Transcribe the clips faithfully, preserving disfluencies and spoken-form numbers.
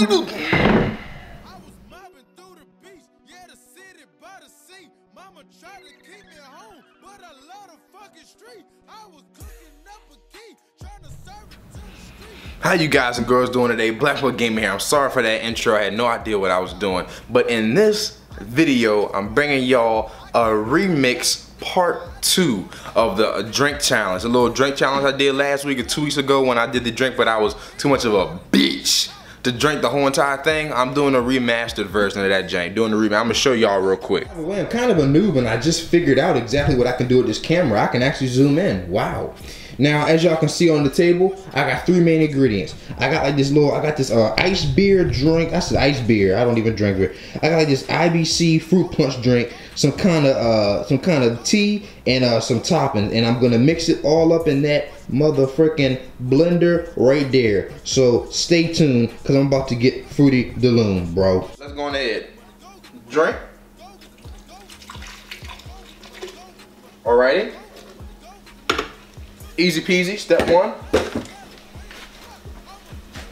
we do? I was mobbing through the beach, yeah, the city by the sea. Mama tried to keep me home, but I love the fucking street. I was cooking up a key, trying to serve it to the street. How you guys and girls doing today? Black Boy Gamer here. I'm sorry for that intro. I had no idea what I was doing. But in this video, I'm bringing y'all a remix part two of the drink challenge. A little drink challenge I did last week or two weeks ago when I did the drink, but I was too much of a bitch to drink the whole entire thing. I'm doing a remastered version of that jank. Doing the remaster. I'm gonna show y'all real quick. I'm kind of a noob and I just figured out exactly what I can do with this camera. I can actually zoom in. Wow. Now, as y'all can see on the table, I got three main ingredients. I got like this little, I got this uh, ice beer drink. I said ice beer. I don't even drink beer. I got like this I B C fruit punch drink, some kind of uh, some kind of tea, and uh, some toppings. And I'm gonna mix it all up in that motherfucking blender right there. So stay tuned, cause I'm about to get fruity delume, bro. Let's go on ahead. Drink. Alrighty. Easy peasy, step one.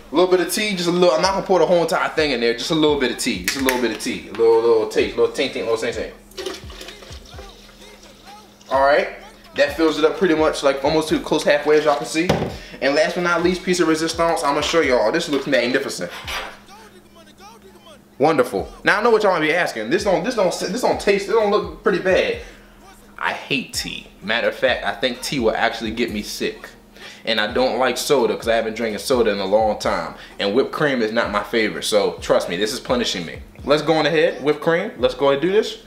A little bit of tea, just a little. I'm not gonna pour the whole entire thing in there, just a little bit of tea. Just a little bit of tea. A little little taste, little ting ting, little ting ting. Alright, that fills it up pretty much, like almost to close halfway as y'all can see. And last but not least, piece of resistance, I'm gonna show y'all. This looks magnificent. Wonderful. Now I know what y'all might be asking. This don't this don't this don't taste, it don't look pretty bad. I hate tea. Matter of fact, I think tea will actually get me sick. And I don't like soda because I haven't drinking soda in a long time. And whipped cream is not my favorite. So trust me, this is punishing me. Let's go on ahead, whipped cream. Let's go ahead and do this.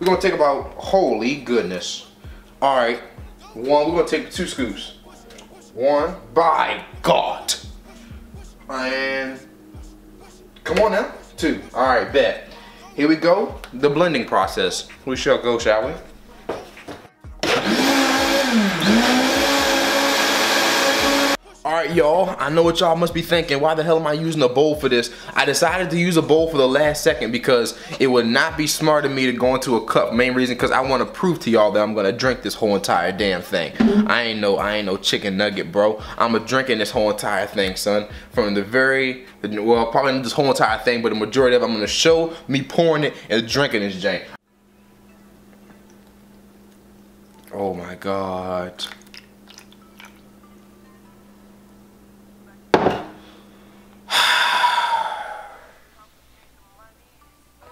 We're gonna take about, holy goodness. All right, one, we're gonna take two scoops. One, by God. And come on now, two. All right, bet. Here we go, the blending process. We shall go, shall we? Alright y'all, I know what y'all must be thinking, why the hell am I using a bowl for this? I decided to use a bowl for the last second because it would not be smart of me to go into a cup. Main reason because I want to prove to y'all that I'm going to drink this whole entire damn thing. I ain't no I ain't no chicken nugget, bro. I'm a drinking this whole entire thing, son. From the very, well, probably not this whole entire thing, but the majority of it I'm going to show me pouring it and drinking this jank. Oh my God.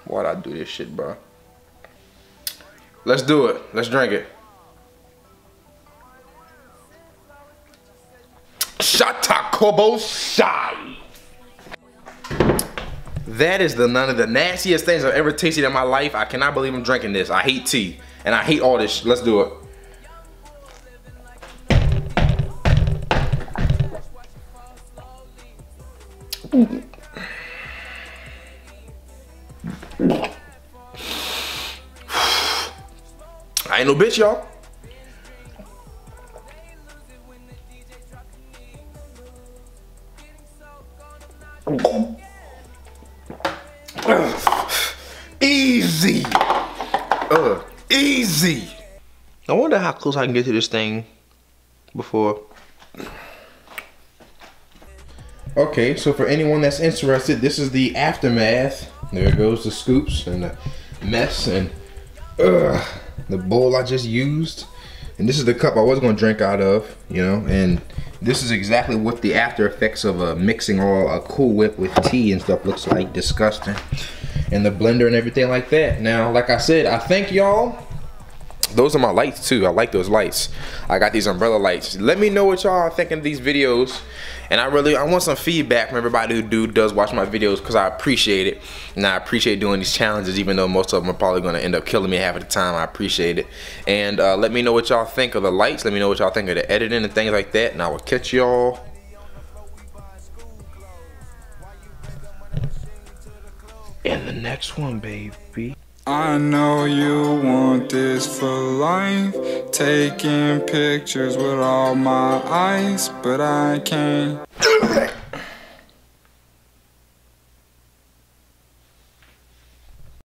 Why'd I do this shit, bro? Let's do it. Let's drink it. Shatakobosai. That is the none of the nastiest things I've ever tasted in my life. I cannot believe I'm drinking this. I hate tea. And I hate all this shit. Let's do it. Ooh. I ain't no bitch, y'all. Easy. Uh, easy. I wonder how close I can get to this thing before. Okay, so for anyone that's interested, this is the aftermath. There goes the scoops and the mess and uh, the bowl I just used. And this is the cup I was gonna drink out of, you know, and this is exactly what the after effects of uh, mixing all a Cool Whip with tea and stuff looks like. Disgusting. And the blender and everything like that. Now, like I said, I thank y'all. Those are my lights too. I like those lights. I got these umbrella lights. Let me know what y'all are thinking of these videos, and I really I want some feedback from everybody who do does watch my videos, because I appreciate it, and I appreciate doing these challenges, even though most of them are probably going to end up killing me half of the time. I appreciate it. And uh, let me know what y'all think of the lights. Let me know what y'all think of the editing and things like that, and I will catch y'all. In the next one, baby. I know you want this for life, taking pictures with all my eyes, but I can't.